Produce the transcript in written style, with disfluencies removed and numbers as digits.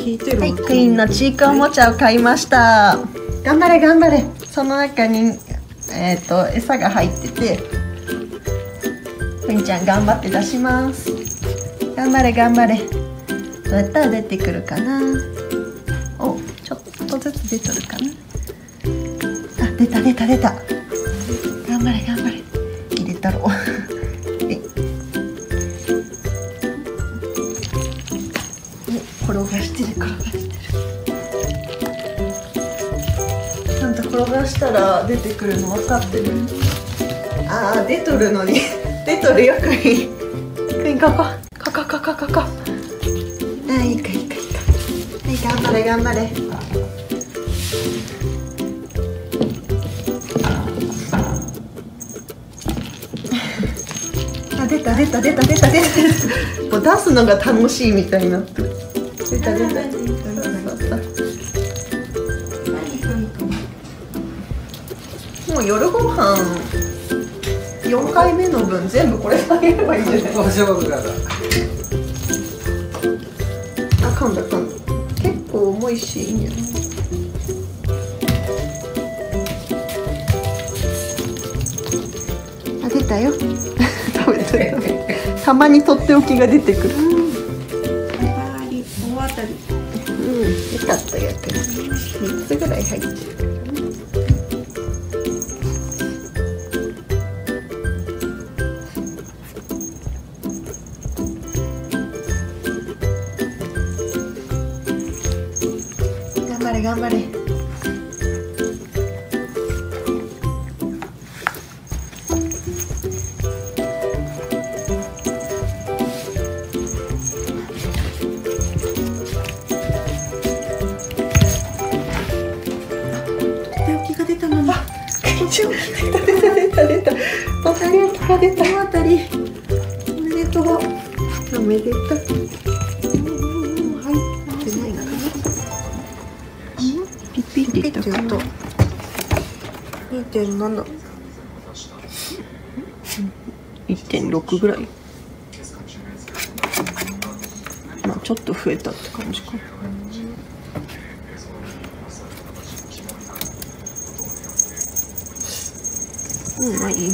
聞いてる。はい、クイーンのチークおもちゃを買いました。頑張れ頑張れ。その中に餌が入ってて、クイーンちゃん頑張って出します。頑張れ頑張れ。どうやったら出てくるかな。お、ちょっとずつ出とるかな。あ、出た出た出た。頑張れ頑張れ。入れたろう。転がしてる転がしてる。なんと転がしたら出てくるの分かってる。ああ、出とるのに出とるよ。クイーンクイーン、ここここここここ。ああ、いいかいいかいいか。はい、頑張れ頑張れ。あ、出た出た出た出た出た。もう出すのが楽しいみたいな。出た出た。もう夜ご飯4回目の分全部これあげればいいんじゃない？あ、噛んだ噛んだ。結構重いしいいんじゃない？あ、出たよ。食べて食べて。たまにとっておきが出てくる。うん、よかったよかった。3つぐらい入ってる。頑張れ頑張れ。1.6 ぐらい、まあちょっと増えたって感じか。うん、まあいい。